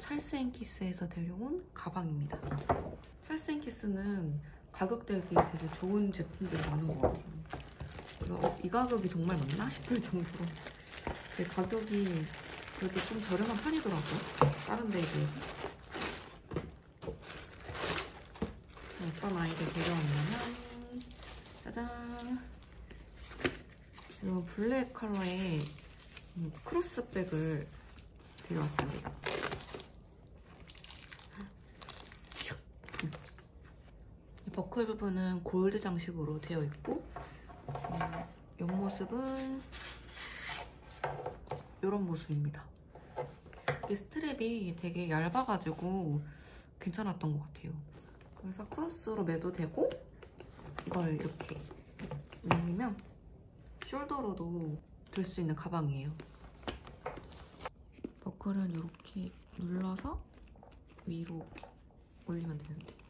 찰스 앤 키스에서 데려온 가방입니다. 찰스 앤 키스는 가격 대비 되게 좋은 제품들이 많은 것 같아요. 이 가격이 정말 맞나 싶을 정도로 가격이 그래도 좀 저렴한 편이더라고요, 다른 데에 비해서. 어떤 아이를 데려왔냐면 짜잔! 이런 블랙 컬러의 크록스 백을 데려왔습니다. 버클 부분은 골드 장식으로 되어 있고, 옆모습은 이런 모습입니다. 이 스트랩이 되게 얇아가지고 괜찮았던 것 같아요. 그래서 크로스로 매도 되고, 이걸 이렇게 올리면 숄더로도 들 수 있는 가방이에요. 버클은 이렇게 눌러서 위로 올리면 되는데,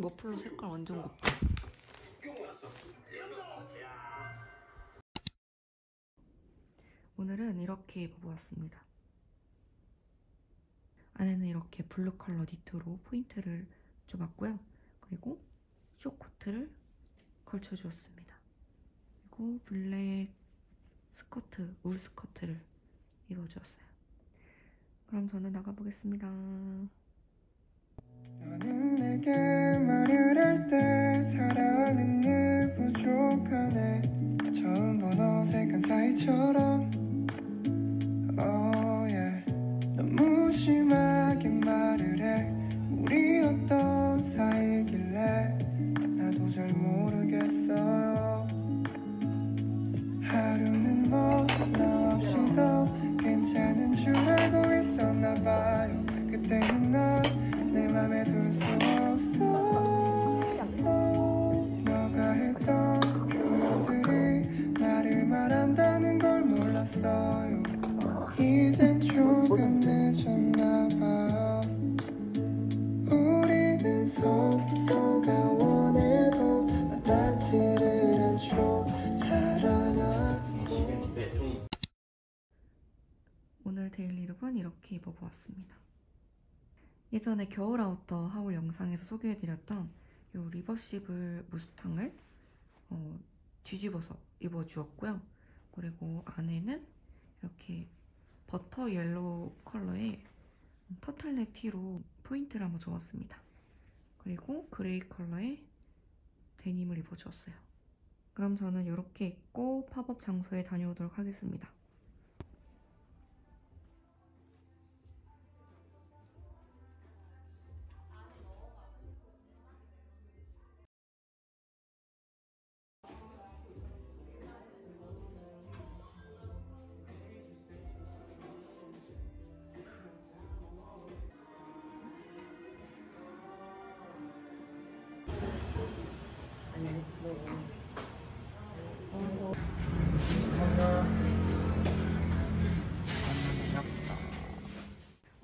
머플러 색깔 완전 곱다. 오늘은 이렇게 입어보았습니다. 안에는 이렇게 블루 컬러 니트로 포인트를 줘봤고요. 그리고 숏코트를 걸쳐주었습니다. 그리고 블랙 스커트, 울 스커트를 입어주었어요. 그럼 저는 나가보겠습니다. 너는 내게 말을 할 때 사랑은 늘 부족하네. 처음 본 어색한 사이처럼 oh yeah. 너무 심하게 말을 해. 우리 어떤 사이길래 나도 잘 모르겠어요. 하루는 뭐 나 없이 더 괜찮은 줄 알고 있었나 봐요. 그때는 넌 내 맘에 둘 수 없었어. 너가 했던 표현들이 나를 말한다는 걸 몰랐어요. 이젠 조금 늦었나봐. 우리는 서로가 원해도 받아지를 않죠. 사랑하고. 오늘 데일리 룩은 이렇게 입어보았습니다. 예전에 겨울 아우터 하울 영상에서 소개해드렸던 이 리버시블 무스탕을 뒤집어서 입어주었고요. 그리고 안에는 이렇게 버터 옐로우 컬러의 터틀넥 티로 포인트를 한번 줘봤습니다. 그리고 그레이 컬러의 데님을 입어주었어요. 그럼 저는 이렇게 입고 팝업 장소에 다녀오도록 하겠습니다.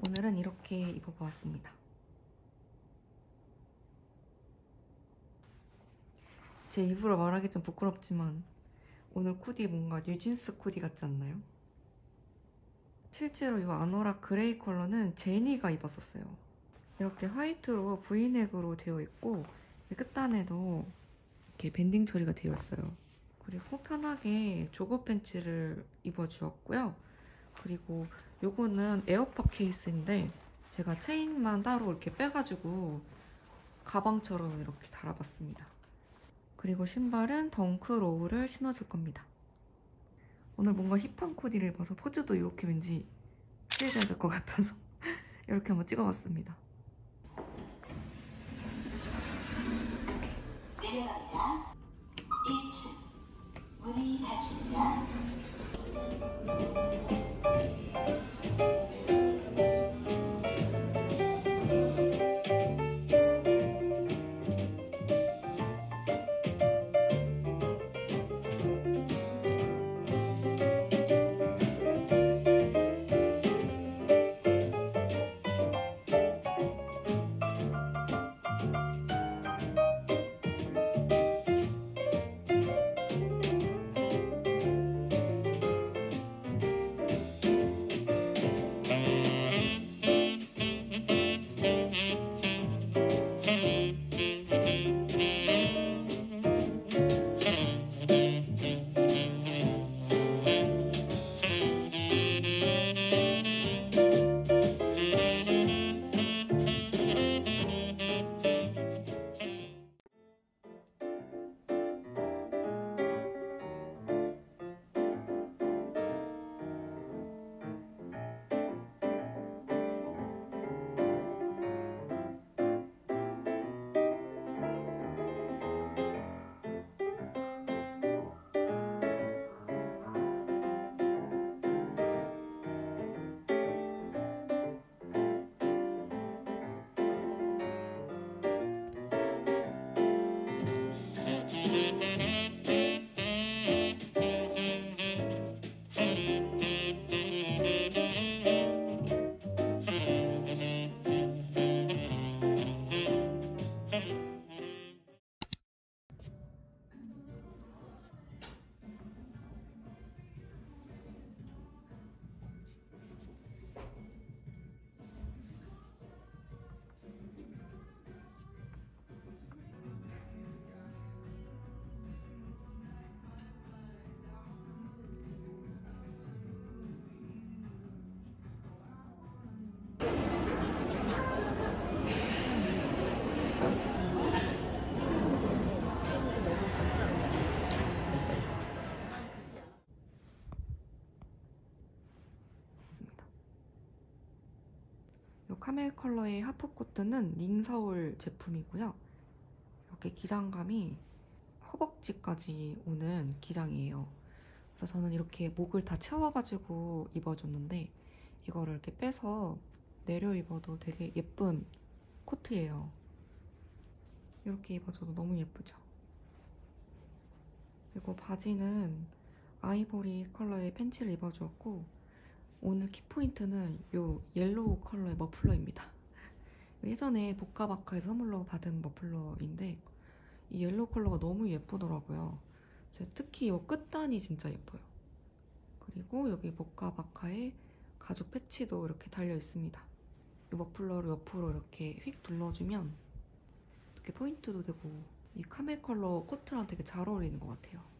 오늘은 이렇게 입어보았습니다. 제 입으로 말하기 좀 부끄럽지만 오늘 코디 뭔가 뉴진스 코디 같지 않나요? 실제로 이 아노라 그레이 컬러는 제니가 입었었어요. 이렇게 화이트로 브이넥으로 되어 있고 끝단에도 이렇게 밴딩 처리가 되어 있어요. 그리고 편하게 조거 팬츠를 입어주었고요. 그리고 요거는 에어팟 케이스인데 제가 체인만 따로 이렇게 빼가지고 가방처럼 이렇게 달아봤습니다. 그리고 신발은 덩크로우를 신어줄 겁니다. 오늘 뭔가 힙한 코디를 입어서 포즈도 이렇게 왠지 취해야 될 것 같아서 이렇게 한번 찍어봤습니다. 내려갑니다. 1층 문이 닫힙니다. 카멜 컬러의 하프 코트는 링서울 제품이고요. 이렇게 기장감이 허벅지까지 오는 기장이에요. 그래서 저는 이렇게 목을 다 채워가지고 입어줬는데 이거를 이렇게 빼서 내려 입어도 되게 예쁜 코트예요. 이렇게 입어줘도 너무 예쁘죠? 그리고 바지는 아이보리 컬러의 팬츠를 입어주었고 오늘 키포인트는 이 옐로우 컬러의 머플러입니다. 예전에 보카바카에서 선물로 받은 머플러인데 이 옐로우 컬러가 너무 예쁘더라고요. 특히 이 끝단이 진짜 예뻐요. 그리고 여기 보카바카의 가죽 패치도 이렇게 달려 있습니다. 이 머플러를 옆으로 이렇게 휙 둘러주면 이렇게 포인트도 되고 이 카멜 컬러 코트랑 되게 잘 어울리는 것 같아요.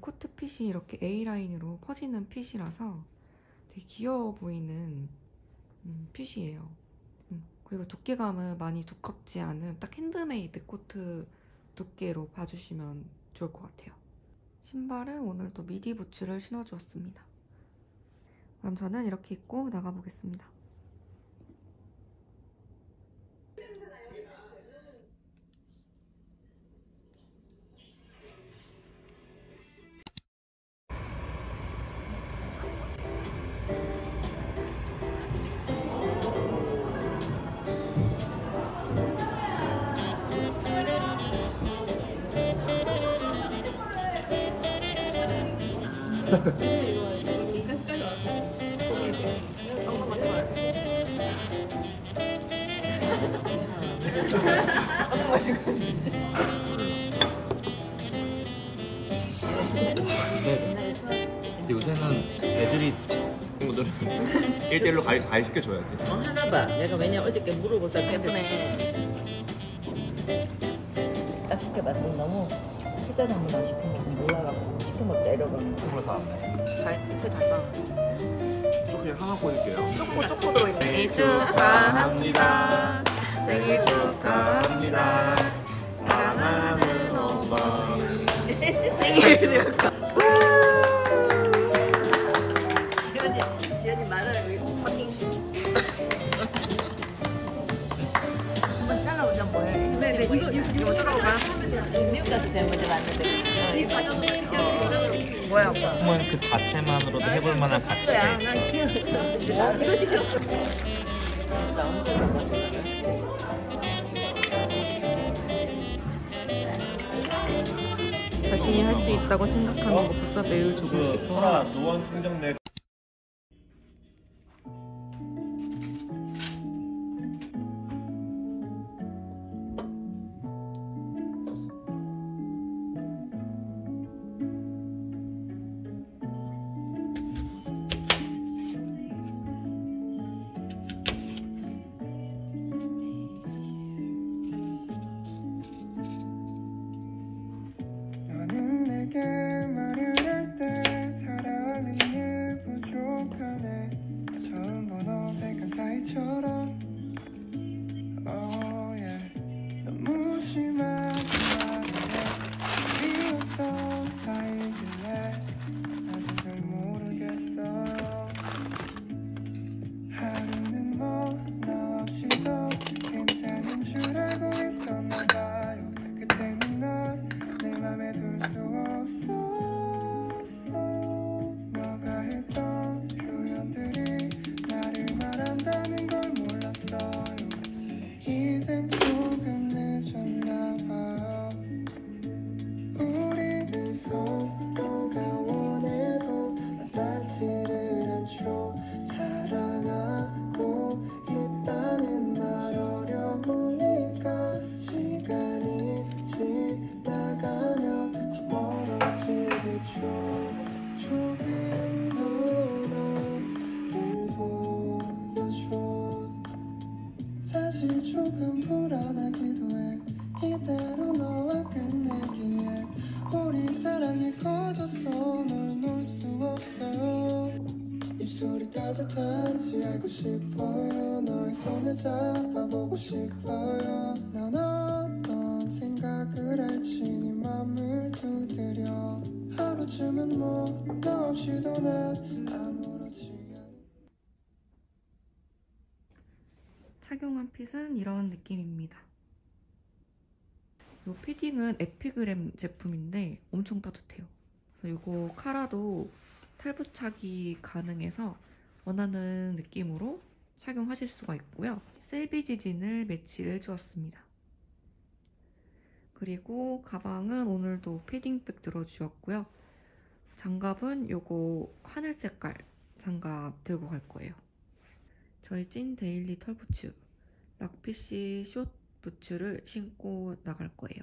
코트 핏이 이렇게 A라인으로 퍼지는 핏이라서 되게 귀여워 보이는 핏이에요. 그리고 두께감은 많이 두껍지 않은 딱 핸드메이드 코트 두께로 봐주시면 좋을 것 같아요. 신발은 오늘 또 미디 부츠를 신어주었습니다. 그럼 저는 이렇게 입고 나가보겠습니다. 요새는 애들이 친구들은 1대1로 가입시켜줘야지. 하나봐. 내가 왜냐 어저께 물어보서 예쁘네. 딱 시켜봤더니 너무 피자도 한 번 안 시킨 게 몰라가지고 시켜 먹자 이러고. 정말 다 왔네. 잘, 이렇게 잘 봐. 초코 하나 꺼낼게요. 초코 들어있네. 생일 축하합니다. 생일 축하합니다. 사랑하는 엄마. 생일 축하. 지연이 말을 퍼팅식. 한번 잘라보자 뭐해? 네네 이거 들어봐. 뉴욕까지 제일 먼저 왔는데. 뭐야 오빠? 꿈은 그 자체만으로도 해볼 만한 가치가 있어. 이거 시켰어. 자신이 할 수 있다고 생각하는 것보다 매우 조금씩 더 하라. 노원 총장 내. 조금 불안하기도 해. 이대로 너와 끝내기엔 우리 사랑이 커져서 널 놓을 수 없어요. 입술이 따뜻한지 알고 싶어요. 너의 손을 잡아보고 싶어요. 난 어떤 생각을 할지 네 맘을 두드려. 하루쯤은 뭐 너 없이도 난 아무렇지. 착용한 핏은 이런 느낌입니다. 이 피딩은 에피그램 제품인데 엄청 따뜻해요. 그래서 이거 카라도 탈부착이 가능해서 원하는 느낌으로 착용하실 수가 있고요. 셀비지 진을 매치를 해주었습니다. 그리고 가방은 오늘도 피딩백 들어주었고요. 장갑은 이거 하늘 색깔 장갑 들고 갈 거예요. 저의 찐 데일리 털부츠 락피쉬 숏 부츠를 신고 나갈 거예요.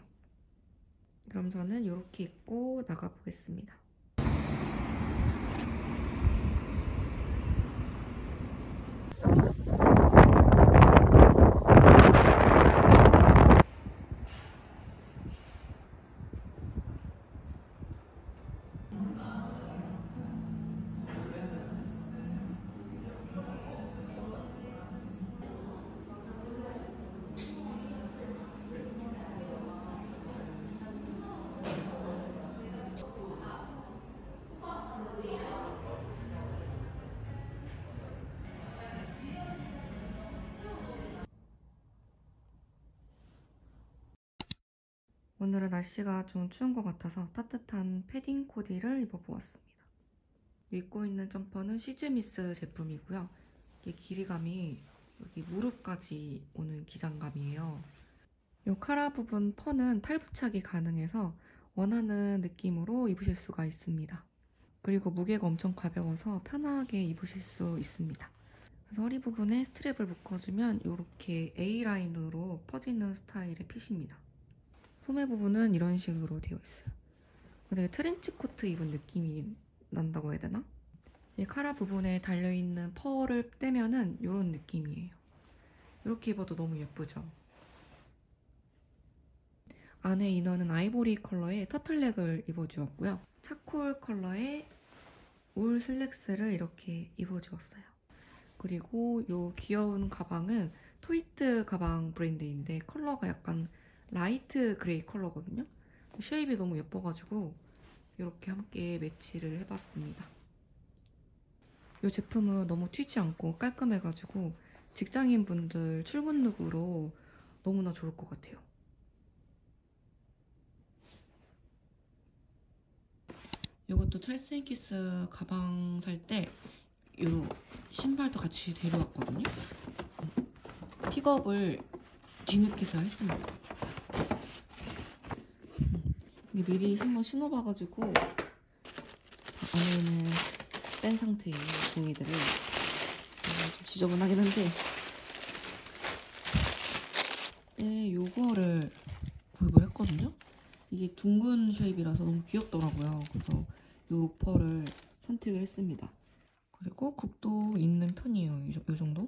그럼 저는 이렇게 입고 나가보겠습니다. 오늘은 날씨가 좀 추운 것 같아서 따뜻한 패딩 코디를 입어보았습니다. 입고 있는 점퍼는 쉬즈미스 제품이고요. 이게 길이감이 여기 무릎까지 오는 기장감이에요. 이 카라 부분 펄은 탈부착이 가능해서 원하는 느낌으로 입으실 수가 있습니다. 그리고 무게가 엄청 가벼워서 편하게 입으실 수 있습니다. 그래서 허리 부분에 스트랩을 묶어주면 이렇게 A라인으로 퍼지는 스타일의 핏입니다. 소매 부분은 이런 식으로 되어 있어요. 되게 트렌치 코트 입은 느낌이 난다고 해야 되나? 이 카라 부분에 달려있는 펄을 떼면은 이런 느낌이에요. 이렇게 입어도 너무 예쁘죠? 안에 이너는 아이보리 컬러의 터틀넥을 입어주었고요. 차콜 컬러의 울 슬랙스를 이렇게 입어주었어요. 그리고 이 귀여운 가방은 트위트 가방 브랜드인데 컬러가 약간 라이트 그레이 컬러거든요. 쉐입이 너무 예뻐가지고 이렇게 함께 매치를 해봤습니다. 이 제품은 너무 튀지 않고 깔끔해가지고 직장인분들 출근룩으로 너무나 좋을 것 같아요. 이것도 찰스 앤 키스 가방 살 때 이 신발도 같이 데려왔거든요. 픽업을 뒤늦게서 했습니다. 이게 미리 한번 신어봐가지고 안에는 뺀 상태의 종이들을 좀 지저분하긴 한데 요거를 구입을 했거든요. 이게 둥근 쉐입이라서 너무 귀엽더라고요. 그래서 이 로퍼를 선택을 했습니다. 그리고 굽도 있는 편이에요. 이 정도?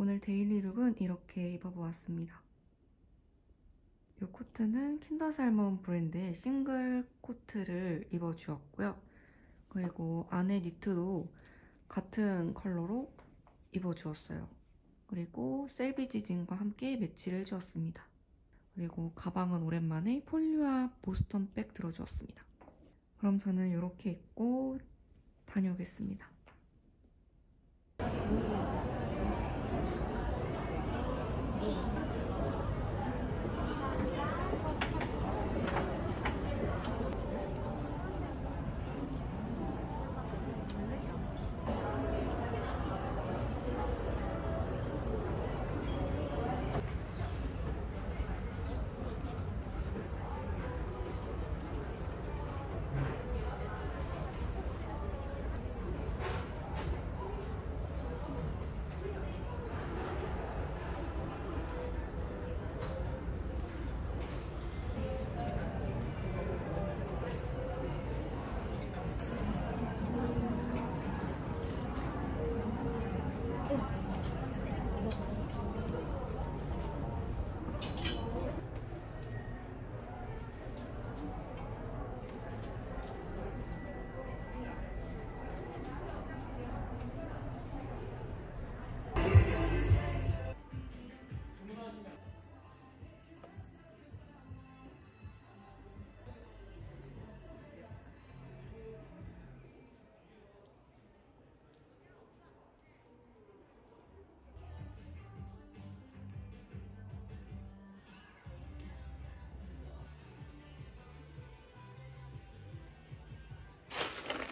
오늘 데일리룩은 이렇게 입어보았습니다. 이 코트는 킨더 살먼 브랜드의 싱글 코트를 입어주었고요. 그리고 안에 니트도 같은 컬러로 입어주었어요. 그리고 셀비지 진과 함께 매치를 해주었습니다. 그리고 가방은 오랜만에 폴류아 보스턴 백 들어주었습니다. 그럼 저는 이렇게 입고 다녀오겠습니다.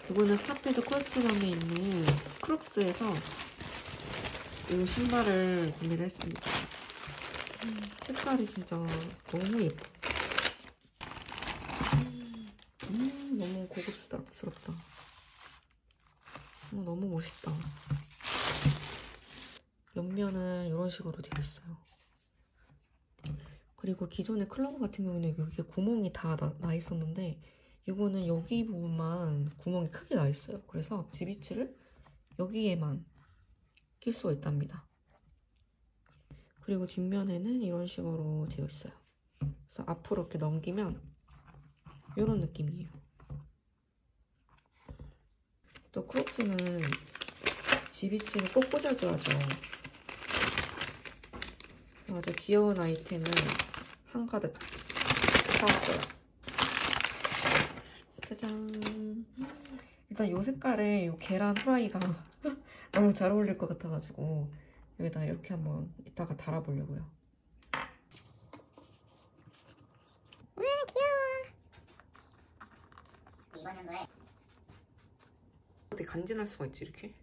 이거는 스타필드 코엑스점에 있는 크록스에서 이 신발을 구매를 했습니다. 색깔이 진짜 너무 예뻐. 너무 고급스럽다. 너무 멋있다. 옆면은 이런 식으로 되어 있어요. 그리고 기존의 클로버 같은 경우에는 여기에 구멍이 다 나 있었는데 이거는 여기 부분만 구멍이 크게 나 있어요. 그래서 지비츠를 여기에만 낄 수가 있답니다. 그리고 뒷면에는 이런 식으로 되어 있어요. 그래서 앞으로 이렇게 넘기면 이런 느낌이에요. 또 크록스는 지비츠를 꼭 꽂아줘야죠. 아주 귀여운 아이템을 한가득 사왔어요. 짜잔. 일단 이 색깔에 이 계란 후라이가 너무 잘 어울릴 것 같아가지고 여기다 이렇게 한번 이따가 달아보려고요. 와, 귀여워. 이번 연도에 어떻게 간지날 수가 있지 이렇게?